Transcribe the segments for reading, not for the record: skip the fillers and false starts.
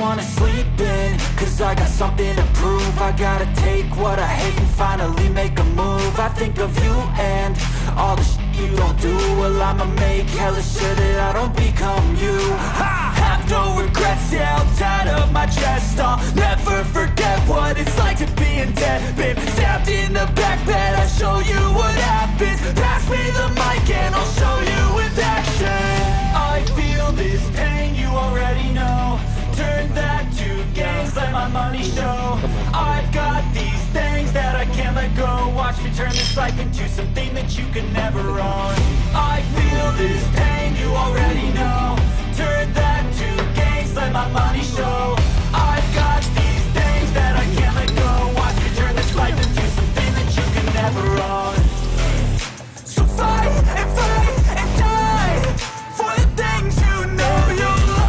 wanna sleep in, cause I got something to prove. I gotta take what I hate and finally make a move. I think of you and all the shit you don't do. Well, I'ma make hella sure that I don't become you. I have no regrets, yeah, I'm tied up my chest. I'll never forget what it's like to be in debt. Been stabbed in the back bed, I'll show you what happens. Pass me the mic and I'll show you with action. I feel this pain, you already know. Turn that to gains, let my money show. I've got these things that I can't let go. Watch me turn this life into something that you can never own. I feel this pain, you already know. Turn that to gains, let my money show. I've got these things that I can't let go. Watch me turn this life into something that you can never own. So fight and fight and die for the things you know you love.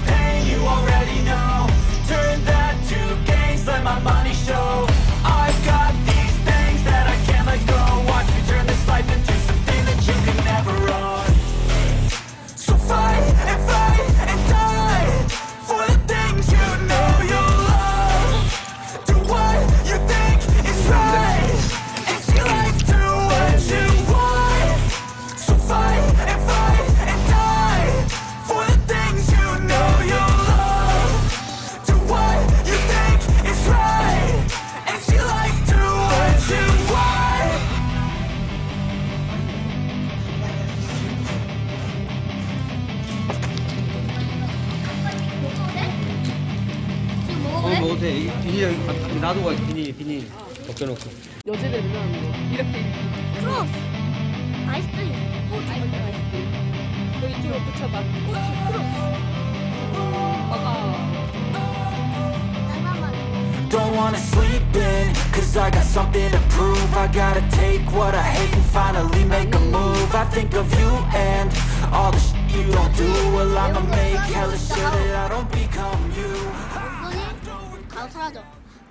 pain, you already know. Turn that to gains, let my money show. I've got these that I can't let go. Watch me turn this life into something that you can never own. So fight and fight and die for the things you know you love. Do what you think is right. It's your life, do what you want. So fight and die for the things you know you love. Do what you think is right. It's your life, do what you want. 못해. 비닐 놔두고 비닐 벗겨놓고. 여자들은 이렇게 크로스 아이스크림 꽃 아이스크림 너 이쪽으로 붙여봐. 꽃 크로스 Don't wanna sleep in, cause I got something to prove. I gotta take what I hate and finally make a move. I think of you and all the shit you don't do. Well, I'ma make hella sure that I don't become you. 사라져.